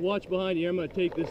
Watch behind you. I'm going to take this.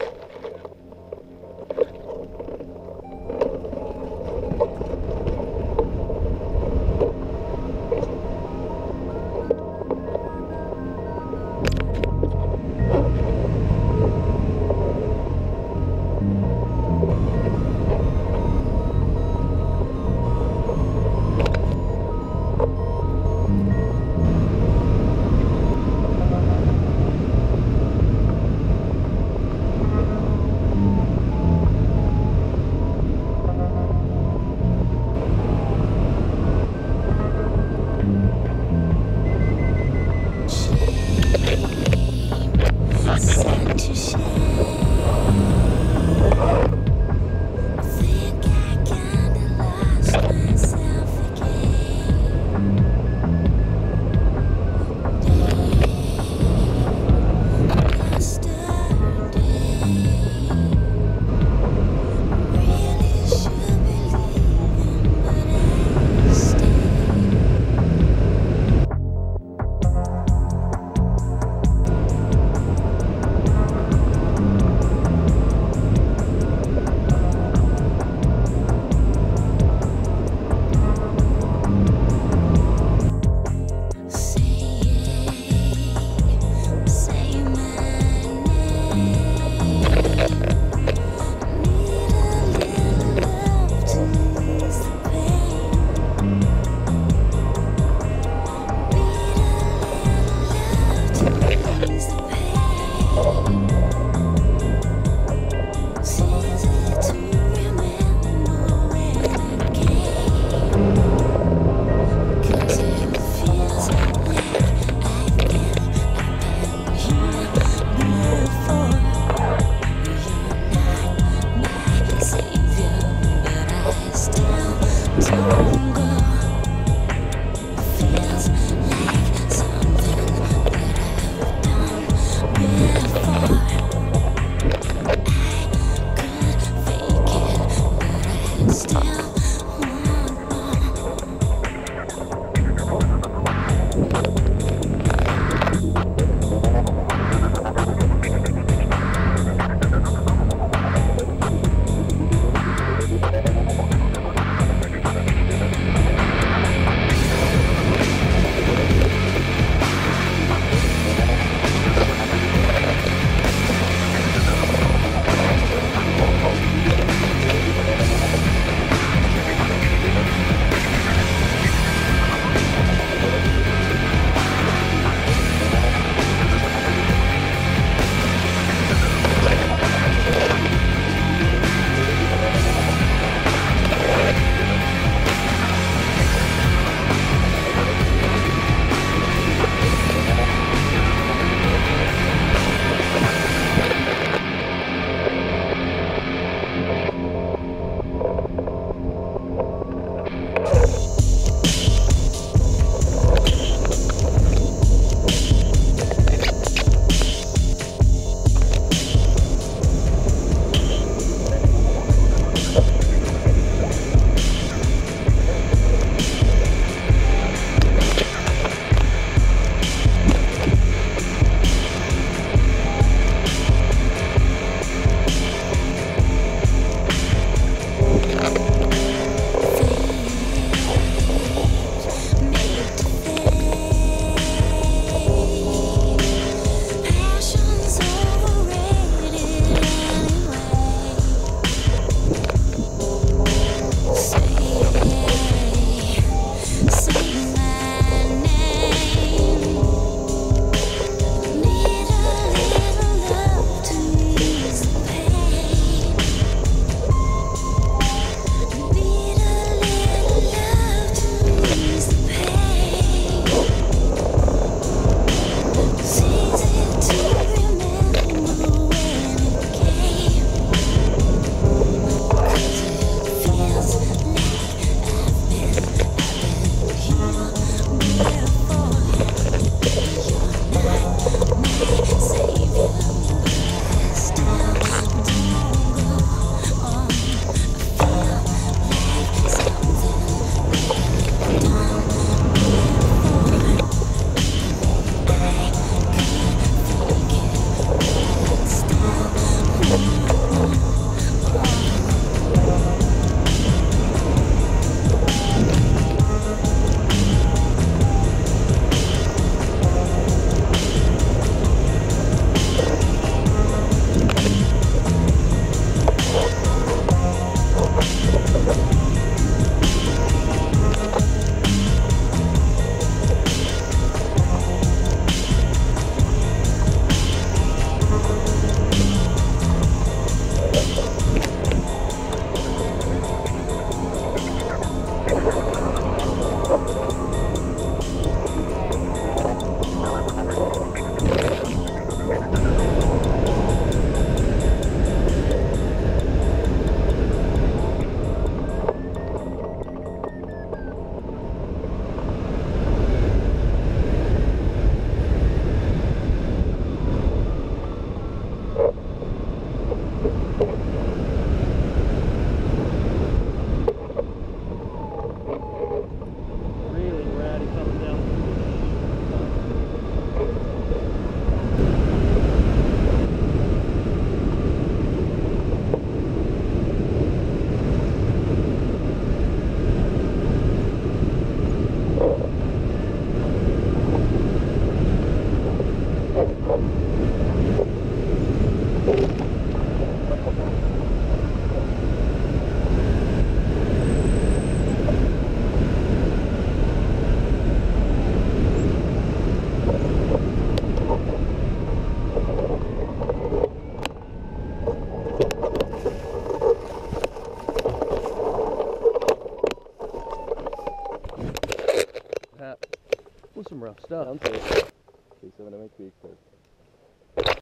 with some rough stuff. Okay, so I'm gonna make these.